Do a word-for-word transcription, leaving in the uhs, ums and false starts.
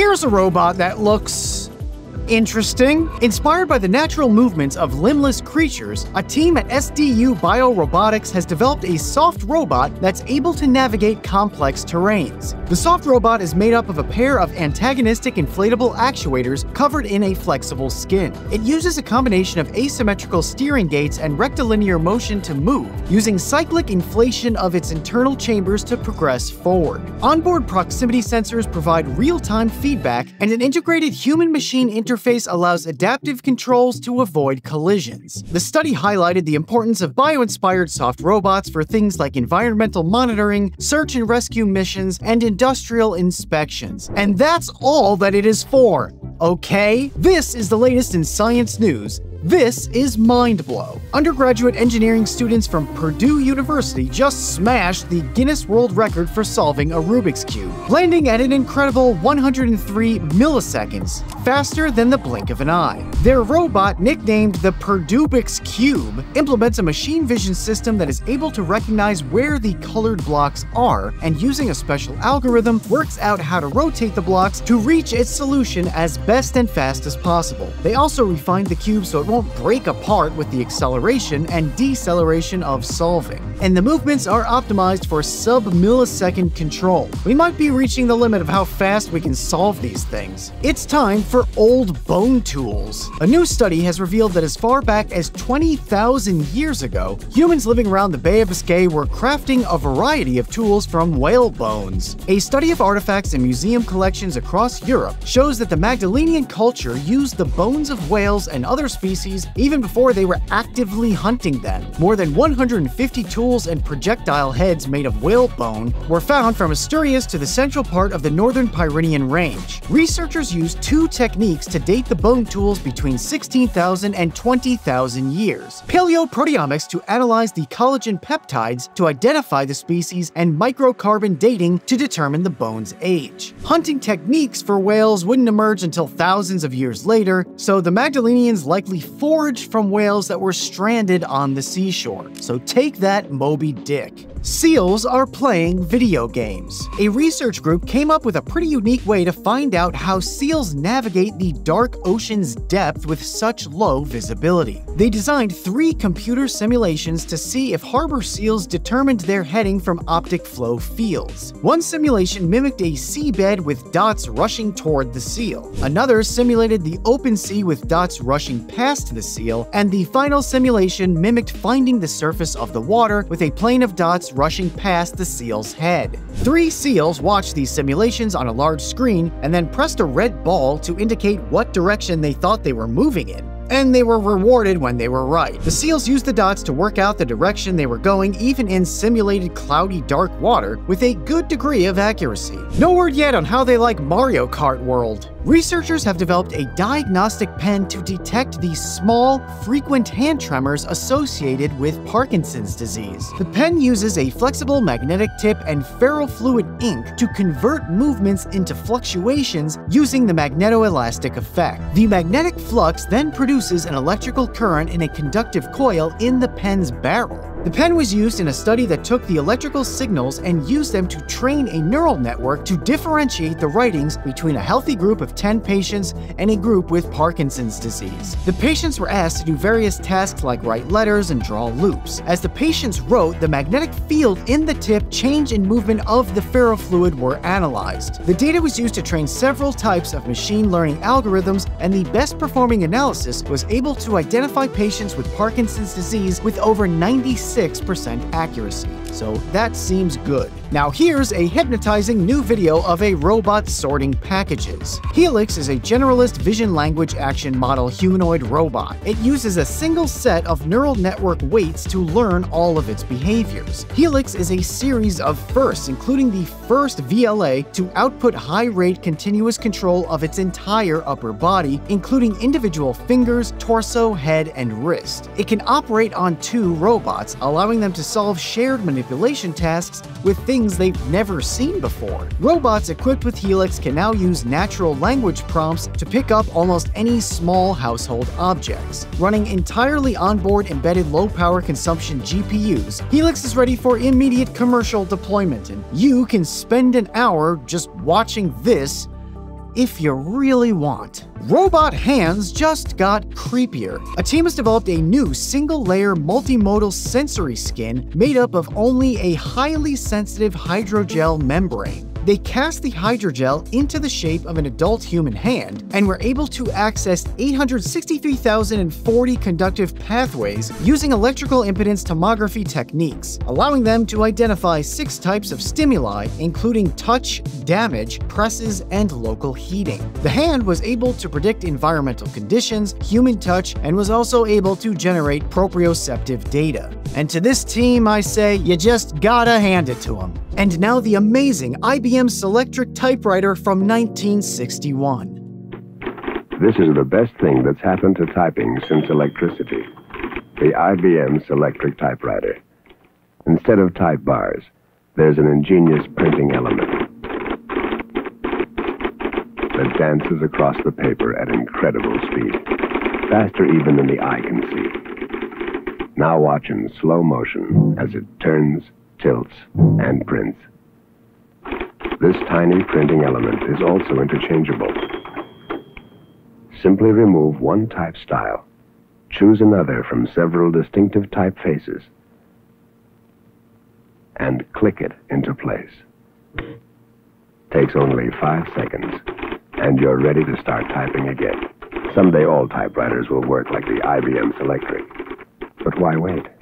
Here's a robot that looks interesting. Inspired by the natural movements of limbless creatures, a team at S D U BioRobotics has developed a soft robot that's able to navigate complex terrains. The soft robot is made up of a pair of antagonistic inflatable actuators covered in a flexible skin. It uses a combination of asymmetrical steering gates and rectilinear motion to move, using cyclic inflation of its internal chambers to progress forward. Onboard proximity sensors provide real-time feedback, and an integrated human-machine interface interface allows adaptive controls to avoid collisions. The study highlighted the importance of bio-inspired soft robots for things like environmental monitoring, search and rescue missions, and industrial inspections. And that's all that it is for, okay? This is the latest in science news. This is Mind Blow. Undergraduate engineering students from Purdue University just smashed the Guinness World Record for solving a Rubik's Cube, landing at an incredible one hundred three milliseconds, faster than the blink of an eye. Their robot, nicknamed the Purduebix Cube, implements a machine vision system that is able to recognize where the colored blocks are, and using a special algorithm, works out how to rotate the blocks to reach its solution as best and fast as possible. They also refined the cube so it won't break apart with the acceleration and deceleration of solving. And the movements are optimized for sub-millisecond control. We might be reaching the limit of how fast we can solve these things. It's time for old bone tools. A new study has revealed that as far back as twenty thousand years ago, humans living around the Bay of Biscay were crafting a variety of tools from whale bones. A study of artifacts in museum collections across Europe shows that the Magdalenian culture used the bones of whales and other species even before they were actively hunting them. More than one hundred fifty tools and projectile heads made of whale bone were found from Asturias to the central part of the Northern Pyrenean Range. Researchers used two techniques to date the bone tools between sixteen thousand and twenty thousand years. Paleoproteomics to analyze the collagen peptides to identify the species, and microcarbon dating to determine the bone's age. Hunting techniques for whales wouldn't emerge until thousands of years later, so the Magdalenians likely foraged from whales that were stranded on the seashore. So take that, Moby Dick. Seals are playing video games. A research group came up with a pretty unique way to find out how seals navigate the dark ocean's depth with such low visibility. They designed three computer simulations to see if harbor seals determined their heading from optic flow fields. One simulation mimicked a seabed with dots rushing toward the seal. Another simulated the open sea with dots rushing past the seal, and the final simulation mimicked finding the surface of the water with a plane of dots rushing past the seal's head. Three seals watched these simulations on a large screen and then pressed a red ball to indicate what direction they thought they were moving in, and they were rewarded when they were right. The seals used the dots to work out the direction they were going, even in simulated cloudy dark water, with a good degree of accuracy. No word yet on how they like Mario Kart World. Researchers have developed a diagnostic pen to detect the small, frequent hand tremors associated with Parkinson's disease. The pen uses a flexible magnetic tip and ferrofluid ink to convert movements into fluctuations using the magnetoelastic effect. The magnetic flux then produces an electrical current in a conductive coil in the pen's barrel. The pen was used in a study that took the electrical signals and used them to train a neural network to differentiate the writings between a healthy group of ten patients and a group with Parkinson's disease. The patients were asked to do various tasks like write letters and draw loops. As the patients wrote, the magnetic field in the tip, change and movement of the ferrofluid were analyzed. The data was used to train several types of machine learning algorithms, and the best performing analysis was able to identify patients with Parkinson's disease with over ninety-six percent accuracy. So that seems good. Now here's a hypnotizing new video of a robot sorting packages. Helix is a generalist vision language action model humanoid robot. It uses a single set of neural network weights to learn all of its behaviors. Helix is a series of firsts, including the first V L A to output high-rate continuous control of its entire upper body, including individual fingers, torso, head, and wrist. It can operate on two robots, allowing them to solve shared manipulation tasks with things they've never seen before. Robots equipped with Helix can now use natural language prompts to pick up almost any small household objects. Running entirely onboard embedded low-power consumption G P Us, Helix is ready for immediate commercial deployment, and you can spend an hour just watching this if you really want. Robot hands just got creepier. A team has developed a new single-layer multimodal sensory skin made up of only a highly sensitive hydrogel membrane. They cast the hydrogel into the shape of an adult human hand and were able to access eight hundred sixty-three thousand forty conductive pathways using electrical impedance tomography techniques, allowing them to identify six types of stimuli, including touch, damage, presses, and local heating. The hand was able to predict environmental conditions, human touch, and was also able to generate proprioceptive data. And to this team, I say, you just gotta hand it to them. And now the amazing I B M Selectric typewriter from nineteen sixty-one. This is the best thing that's happened to typing since electricity. The I B M Selectric typewriter. Instead of type bars, there's an ingenious printing element that dances across the paper at incredible speed, faster even than the eye can see. Now watch in slow motion as it turns, tilts, and prints. This tiny printing element is also interchangeable. Simply remove one type style. Choose another from several distinctive typefaces and click it into place. Takes only five seconds, and you're ready to start typing again. Someday all typewriters will work like the I B M Selectric. But why wait?